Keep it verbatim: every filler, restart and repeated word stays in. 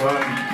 Fun.